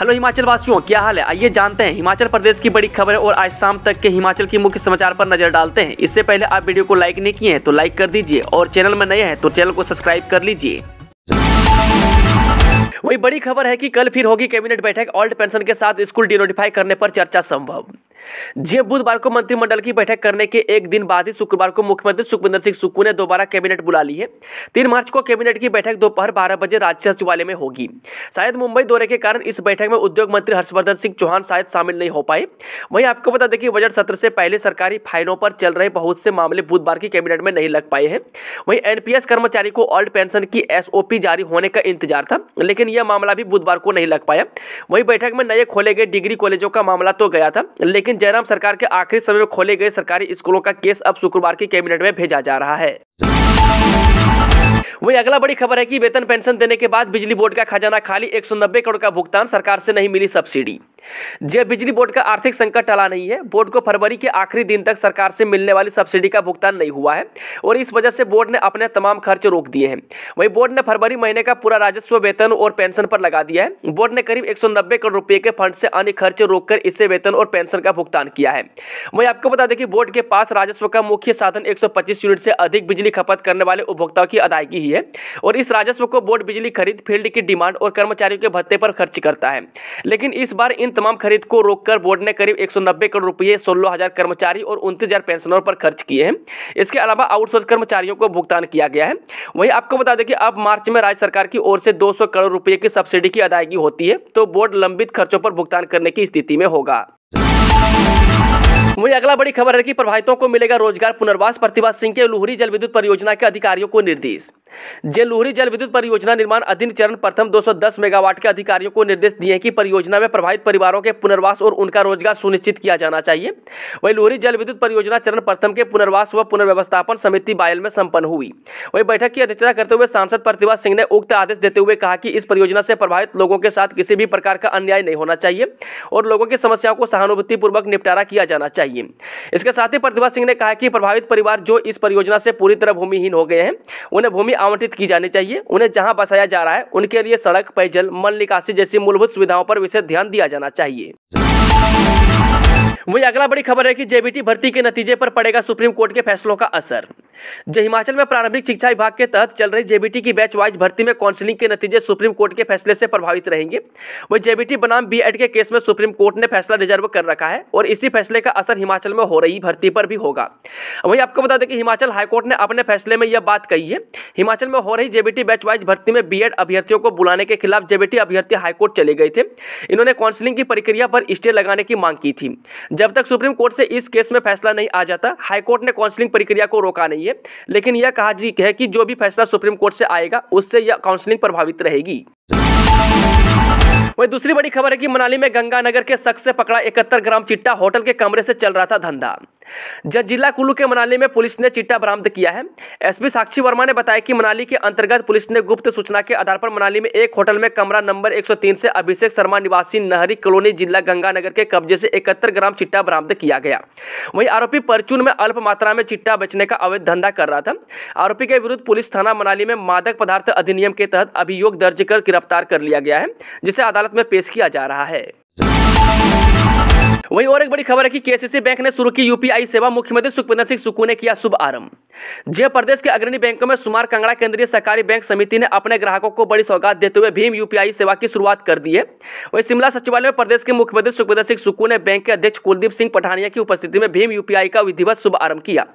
Hello Himachal वासियों, क्या हाल है। आइए जानते हैं हिमाचल प्रदेश की बड़ी खबरें और आज शाम तक के हिमाचल की मुख्य समाचार पर नजर डालते हैं। इससे पहले आप वीडियो को लाइक नहीं किए हैं तो लाइक कर दीजिए और चैनल में नए हैं तो चैनल को सब्सक्राइब कर लीजिए। वही बड़ी खबर है कि कल फिर होगी कैबिनेट बैठक, ओल्ड पेंशन के साथ स्कूल डिनोटिफाई करने पर चर्चा संभव। जी बुधवार को मंत्रिमंडल की बैठक करने के एक दिन बाद ही शुक्रवार को मुख्यमंत्री सुखविंदर सिंह सुक्खू ने दोबारा कैबिनेट बुला ली है। 3 मार्च को कैबिनेट की बैठक दोपहर 12 बजे राज्य सचिवालय में होगी। शायद मुंबई दौरे के कारण इस बैठक में उद्योग मंत्री हर्षवर्धन सिंह चौहान शायद शामिल नहीं हो पाए। वहीं आपको बता दें कि बजट सत्र से पहले सरकारी फाइलों पर चल रहे बहुत से मामले बुधवार की कैबिनेट में नहीं लग पाए हैं। वहीं एनपीएस कर्मचारी को ओल्ड पेंशन की एसओपी जारी होने का इंतजार था, लेकिन यह मामला भी बुधवार को नहीं लग पाया। वहीं बैठक में नए खोले गए डिग्री कॉलेजों का मामला तो गया था, लेकिन जयराम सरकार के आखिरी समय में खोले गए सरकारी स्कूलों का केस अब शुक्रवार की कैबिनेट में भेजा जा रहा है। वही अगला बड़ी खबर है कि वेतन पेंशन देने के बाद बिजली बोर्ड का खजाना खाली, 190 करोड़ का भुगतान, सरकार से नहीं मिली सब्सिडी। जी बिजली बोर्ड का आर्थिक संकट टला नहीं है। बोर्ड को फरवरी के आखिरी दिन तक सरकार से मिलने वाली सब्सिडी का भुगतान नहीं हुआ है और इस वजह से बोर्ड ने अपने तमाम खर्च रोक दिए हैं। वहीं बोर्ड ने फरवरी महीने का पूरा राजस्व वेतन और पेंशन पर लगा दिया है। बोर्ड ने करीब 190 करोड़ रुपये के फंड से अन्य खर्च रोककर इससे वेतन और पेंशन का भुगतान किया है। वहीं आपको बता दें कि बोर्ड के पास राजस्व का मुख्य साधन 125 यूनिट से अधिक बिजली खपत करने वाले उपभोक्ताओं की अदायगी ही है और इस राजस्व को बोर्ड बिजली खरीद, फील्ड की डिमांड और कर्मचारियों के भत्ते पर खर्च करता है। लेकिन इस बार इन तमाम खरीद को रोककर बोर्ड ने करीब 190 करोड़ रुपये 16,000 कर्मचारी और 29,000 पेंशनरों पर खर्च किए हैं। इसके अलावा आउटसोर्स कर्मचारियों को भुगतान किया गया है। वहीं आपको बता दें कि अब मार्च में राज्य सरकार की ओर से 200 करोड़ रुपये की सब्सिडी की अदायगी होती है, तो बोर्ड लंबित खर्चों पर भुगतान करने की स्थिति में होगा। वही अगला बड़ी खबर है कि प्रभावितों को मिलेगा रोजगार पुनर्वास, प्रतिभा सिंह के लोहरी जल विद्युत परियोजना के अधिकारियों को निर्देश। जे लोहरी जल विद्युत परियोजना निर्माण अधीन चरण प्रथम 210 मेगावाट के अधिकारियों को निर्देश दिए कि परियोजना में प्रभावित परिवारों के पुनर्वास और उनका रोजगार सुनिश्चित किया जाना चाहिए। वही लोहरी जल विद्युत परियोजना चरण प्रथम के पुनर्वास व पुनर्व्यवस्थापन समिति बायल में संपन्न हुई। वही बैठक की अध्यक्षता करते हुए सांसद प्रतिभा सिंह ने उक्त आदेश देते हुए कहा कि इस परियोजना से प्रभावित लोगों के साथ किसी भी प्रकार का अन्याय नहीं होना चाहिए और लोगों की समस्याओं को सहानुभूतिपूर्वक निपटारा किया जाना चाहिए। इसके साथ ही प्रतिभा सिंह ने कहा कि प्रभावित परिवार जो इस परियोजना से पूरी तरह भूमिहीन हो गए हैं, उन्हें भूमि आवंटित की जानी चाहिए। उन्हें जहां बसाया जा रहा है, उनके लिए सड़क, पेयजल, मल निकासी जैसी मूलभूत सुविधाओं पर विशेष ध्यान दिया जाना चाहिए। वही अगला बड़ी खबर है कि जेबीटी भर्ती के नतीजे पर पड़ेगा सुप्रीम कोर्ट के फैसलों का असर। जय हिमाचल में प्रारंभिक शिक्षा विभाग के तहत चल रही जेबीटी की बैच वाइज भर्ती में काउंसलिंग के नतीजे सुप्रीम कोर्ट के फैसले से प्रभावित रहेंगे। वही जेबीटी बनाम बीएड के केस में सुप्रीम कोर्ट ने फैसला रिजर्व कर रखा है और इसी फैसले का असर हिमाचल में हो रही भर्ती पर भी होगा। वही आपको बता दें कि हिमाचल हाईकोर्ट ने अपने फैसले में यह बात कही है। हिमाचल में हो रही जेबीटी बैच वाइज भर्ती में बीएड अभ्यर्थियों को बुलाने के खिलाफ जेबीटी अभ्यर्थी हाईकोर्ट चले गए थे। इन्होंने काउंसलिंग की प्रक्रिया पर स्टे लगाने की मांग की थी। जब तक सुप्रीम कोर्ट से इस केस में फैसला नहीं आ जाता, हाईकोर्ट ने काउंसलिंग प्रक्रिया को रोका नहीं है, लेकिन यह कहा है कि जो भी फैसला सुप्रीम कोर्ट से आएगा उससे यह काउंसलिंग प्रभावित रहेगी। वही दूसरी बड़ी खबर है कि मनाली में गंगानगर के शख्स से पकड़ा 71 ग्राम चिट्टा, होटल के कमरे से चल रहा था धंधा। जिला कुल्लू के मनाली में पुलिस ने चिट्टा बरामद किया है। एसपी साक्षी वर्मा ने बताया कि मनाली के अंतर्गत पुलिस ने गुप्त सूचना के आधार पर मनाली में एक होटल में कमरा नंबर 103 से अभिषेक शर्मा निवासी नहरी कॉलोनी जिला गंगानगर के कब्जे से 71 ग्राम चिट्टा बरामद किया गया। वहीं आरोपी परचून में अल्प मात्रा में चिट्टा बेचने का अवैध धंधा कर रहा था। आरोपी के विरुद्ध पुलिस थाना मनाली में मादक पदार्थ अधिनियम के तहत अभियोग दर्ज कर गिरफ्तार कर लिया गया है, जिसे अदालत में पेश किया जा रहा है। वहीं और एक बड़ी खबर है कि केसीसी बैंक ने शुरू की यूपीआई सेवा, मुख्यमंत्री सुखविंदर सिंह सुक्खू ने किया शुभ आरंभ। जय प्रदेश के अग्रणी बैंकों में शुमार कांगड़ा केंद्रीय सहकारी बैंक समिति ने अपने ग्राहकों को बड़ी सौगात देते हुए भीम यूपीआई सेवा की शुरुआत कर दी है। वहीं शिमला सचिवालय में प्रदेश के मुख्यमंत्री सुखविंदर सिंह सुक्खू ने बैंक के अध्यक्ष कुलदीप सिंह पठानिया की उपस्थिति में भीम यूपीआई का विधिवत शुभारंभ किया।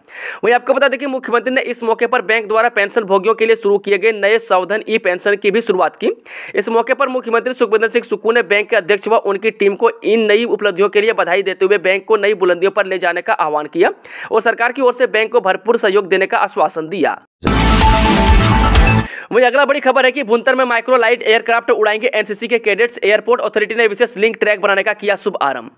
वहीं आपको बता दें कि मुख्यमंत्री ने इस मौके पर बैंक द्वारा पेंशन भोगियों के लिए शुरू किए गए नए सावधन ई पेंशन की भी शुरुआत की। इस मौके पर मुख्यमंत्री सुखविंदर सिंह सुक्खू ने बैंक के अध्यक्ष व उनकी टीम को इन नई उपलब्धियों के लिए बधाई देते हुए बैंक को नई बुलंदियों पर ले जाने का आह्वान किया और सरकार की ओर से बैंक को भरपूर सहयोग देने का आश्वासन दिया। वही अगला बड़ी खबर है कि भुंतर में माइक्रो लाइट एयरक्राफ्ट उड़ाएंगे एनसीसी के कैडेट्स, एयरपोर्ट अथॉरिटी ने विशेष लिंक ट्रैक बनाने का किया शुभारंभ।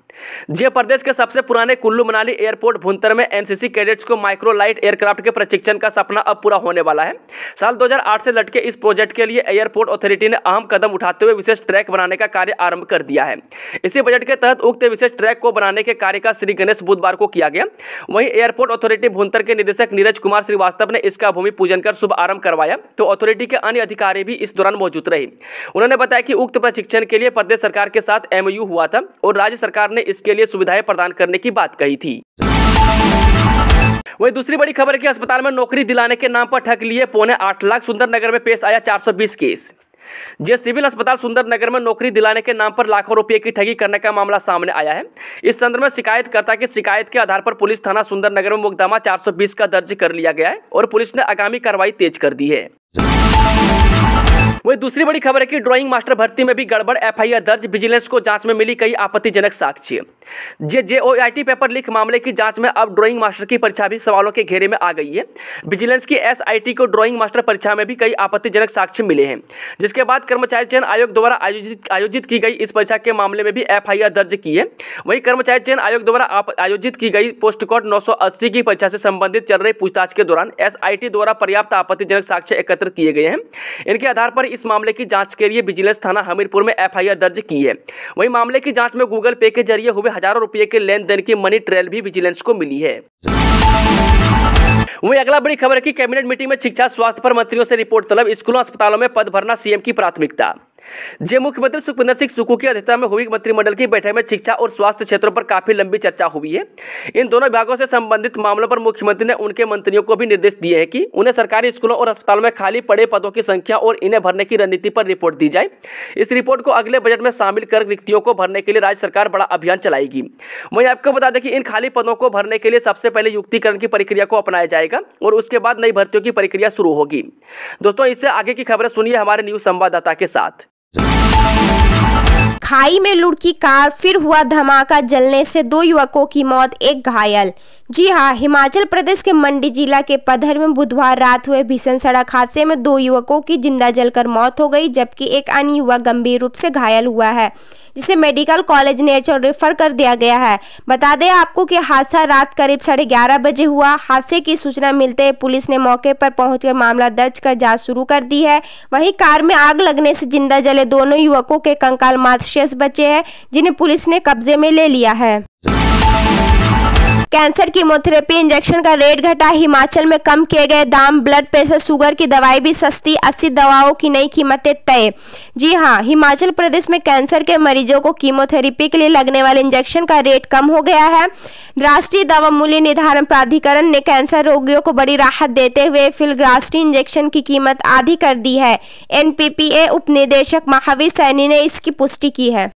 जय प्रदेश के सबसे पुराने कुल्लू मनाली एयरपोर्ट भुंतर में एनसीसी कैडेट्स को माइक्रो लाइट एयरक्राफ्ट के प्रशिक्षण का सपना अब पूरा होने वाला है। साल 2008 से लटके इस प्रोजेक्ट के लिए एयरपोर्ट अथॉरिटी ने अहम कदम उठाते हुए विशेष ट्रैक बनाने का कार्य आरंभ कर दिया है। इसी बजट के तहत उक्त विशेष ट्रैक को बनाने के कार्य का श्री गणेश बुधवार को किया गया। वहीं एयरपोर्ट अथॉरिटी भुंतर के निदेशक नीरज कुमार श्रीवास्तव ने इसका भूमि पूजन कर शुभारंभ करवाया, तो अथॉरिटी के अन्य अधिकारी भी इस दौरान मौजूद रहे। उन्होंने बताया कि उक्त प्रशिक्षण के लिए प्रदेश सरकार के साथ MOU हुआ था और राज्य सरकार ने इसके लिए सुविधाएं प्रदान करने की बात कही थी। वहीं दूसरी बड़ी खबर है कि अस्पताल में नौकरी दिलाने के नाम पर ठग लिए 8.25 लाख, सुंदरनगर में पेश आया 420 केस। जे सिविल अस्पताल सुंदरनगर में नौकरी दिलाने के नाम पर लाखों रुपए की ठगी करने का मामला सामने आया है। इस संदर्भ में शिकायतकर्ता की शिकायत के आधार पर पुलिस थाना सुंदरनगर में मुकदमा 420 का दर्ज कर लिया गया है और पुलिस ने आगामी कार्रवाई तेज कर दी है। वही दूसरी बड़ी खबर है कि ड्राइंग मास्टर भर्ती में भी गड़बड़, FIR दर्ज, विजिलेंस को जांच में मिली कई आपत्तिजनक साक्ष्य। JOIT पेपर लीक मामले की जांच में अब ड्राइंग मास्टर की परीक्षा भी सवालों के घेरे में आ गई है। विजिलेंस की SIT को ड्राइंग मास्टर परीक्षा में भी कई आपत्तिजनक साक्ष्य मिले हैं, जिसके बाद कर्मचारी चयन आयोग द्वारा आयोजित की गई इस परीक्षा के मामले में भी FIR दर्ज की है। वहीं कर्मचारी चयन आयोग द्वारा आयोजित की गई पोस्ट कोड 980 की परीक्षा से संबंधित चल रही पूछताछ के दौरान SIT द्वारा पर्याप्त आपत्तिजनक साक्ष्य एकत्र किए गए हैं। इनके आधार पर इस मामले की जांच के लिए विजिलेंस थाना हमीरपुर में FIR दर्ज की है। वहीं मामले की जांच में गूगल पे के जरिए हुए हजारों रुपए के लेन देन की मनी ट्रेल भी विजिलेंस को मिली है। वहीं अगला बड़ी खबर है कि कैबिनेट मीटिंग में शिक्षा स्वास्थ्य पर मंत्रियों से रिपोर्ट तलब, स्कूलों अस्पतालों में पद भरना CM की प्राथमिकता। मुख्यमंत्री सुखविंदर सिंह सुक्खू की अध्यक्षता में हुई मंत्रिमंडल की बैठक में शिक्षा और स्वास्थ्य क्षेत्रों पर काफी लंबी चर्चा हुई है। इन दोनों विभागों से संबंधित मामलों पर मुख्यमंत्री ने उनके मंत्रियों को भी निर्देश दिए हैं कि उन्हें सरकारी स्कूलों और अस्पतालों में खाली पड़े पदों की संख्या और इन्हें भरने की रणनीति पर रिपोर्ट दी जाए। इस रिपोर्ट को अगले बजट में शामिल कर रिक्तियों को भरने के लिए राज्य सरकार बड़ा अभियान चलाएगी। वहीं आपको बता दें कि इन खाली पदों को भरने के लिए सबसे पहले युक्तिकरण की प्रक्रिया को अपनाया जाएगा और उसके बाद नई भर्तियों की प्रक्रिया शुरू होगी। दोस्तों, इससे आगे की खबरें सुनिए हमारे न्यूज संवाददाता के साथ। खाई में लुढ़की कार, फिर हुआ धमाका, जलने से 2 युवकों की मौत, 1 घायल। जी हां, हिमाचल प्रदेश के मंडी जिला के पधर में बुधवार रात हुए भीषण सड़क हादसे में 2 युवकों की जिंदा जलकर मौत हो गई, जबकि एक अन्य युवक गंभीर रूप से घायल हुआ है, जिसे मेडिकल कॉलेज नेचर रेफर कर दिया गया है। बता दें आपको कि हादसा रात करीब 11:30 बजे हुआ। हादसे की सूचना मिलते ही पुलिस ने मौके पर पहुंचकर मामला दर्ज कर जाँच शुरू कर दी है। वहीं कार में आग लगने से जिंदा जले दोनों युवकों के कंकाल मात्र शेष बचे हैं, जिन्हें पुलिस ने कब्जे में ले लिया है। कैंसर कीमोथेरेपी इंजेक्शन का रेट घटा, हिमाचल में कम किए गए दाम, ब्लड प्रेशर शुगर की दवाई भी सस्ती, 80 दवाओं की नई कीमतें तय। जी हां, हिमाचल प्रदेश में कैंसर के मरीजों को कीमोथेरेपी के लिए लगने वाले इंजेक्शन का रेट कम हो गया है। राष्ट्रीय दवा मूल्य निर्धारण प्राधिकरण ने कैंसर रोगियों को बड़ी राहत देते हुए फिलग्रास्टी इंजेक्शन की कीमत आधी कर दी है। NPPA उपनिदेशक महावीर सैनी ने इसकी पुष्टि की है।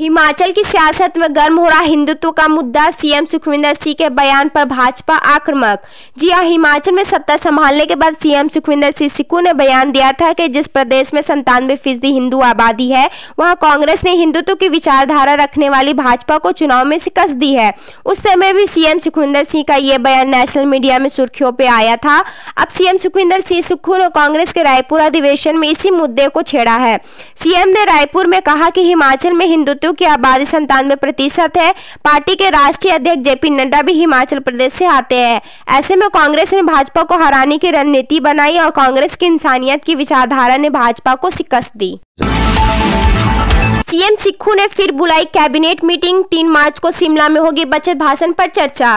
हिमाचल की सियासत में गर्म हो रहा हिंदुत्व का मुद्दा, CM सुखविंदर सिंह के बयान पर भाजपा आक्रामक। जी हां, हिमाचल में सत्ता संभालने के बाद CM सुखविंदर सिंह सुक्खू ने बयान दिया था कि जिस प्रदेश में 97% हिंदू आबादी है, वहां कांग्रेस ने हिंदुत्व की विचारधारा रखने वाली भाजपा को चुनाव में शिकस्त दी है। उस समय भी CM सुखविंदर सिंह का ये बयान नेशनल मीडिया में सुर्खियों पर आया था। अब CM सुखविंदर सिंह सुक्खू ने कांग्रेस के रायपुर अधिवेशन में इसी मुद्दे को छेड़ा है। CM ने रायपुर में कहा कि हिमाचल में हिंदुत्व की आबादी 97% है। पार्टी के राष्ट्रीय अध्यक्ष जेपी नड्डा भी हिमाचल प्रदेश से आते हैं। ऐसे में कांग्रेस ने भाजपा को हराने की रणनीति बनाई और कांग्रेस की इंसानियत की विचारधारा ने भाजपा को शिकस्त दी। CM सुक्खू ने फिर बुलाई कैबिनेट मीटिंग, 3 मार्च को शिमला में होगी बजट भाषण पर चर्चा।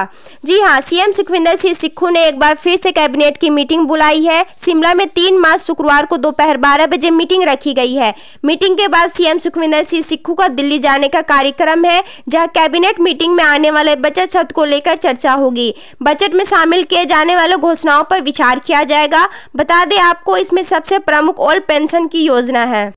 जी हां, CM सुखविंदर सिंह सुक्खू ने एक बार फिर से कैबिनेट की मीटिंग बुलाई है। शिमला में 3 मार्च शुक्रवार को दोपहर 12 बजे मीटिंग रखी गई है। मीटिंग के बाद CM सुखविंदर सिंह सुक्खू का दिल्ली जाने का कार्यक्रम है, जहाँ कैबिनेट मीटिंग में आने वाले बजट सत्र को लेकर चर्चा होगी। बजट में शामिल किए जाने वाले घोषणाओं पर विचार किया जाएगा। बता दें आपको इसमें सबसे प्रमुख ओल्ड पेंशन की योजना है।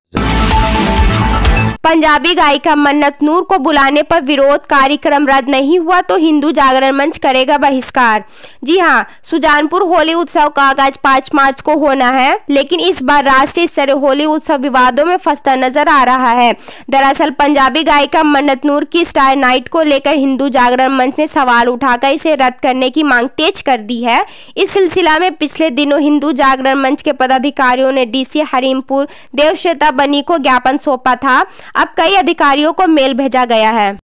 पंजाबी गायिका मन्नत नूर को बुलाने पर विरोध, कार्यक्रम रद्द नहीं हुआ तो हिंदू जागरण मंच करेगा बहिष्कार। जी हां, सुजानपुर होली उत्सव का आगाज 5 मार्च को होना है, लेकिन इस बार राष्ट्रीय स्तरीय होली उत्सव विवादों में फंसता नजर आ रहा है। दरअसल पंजाबी गायिका मन्नत नूर की स्टार नाइट को लेकर हिंदू जागरण मंच ने सवाल उठाकर इसे रद्द करने की मांग तेज कर दी है। इस सिलसिला में पिछले दिनों हिंदू जागरण मंच के पदाधिकारियों ने DC हमीरपुर देवश्वेता बनी को ज्ञापन सौंपा था। अब कई अधिकारियों को मेल भेजा गया है।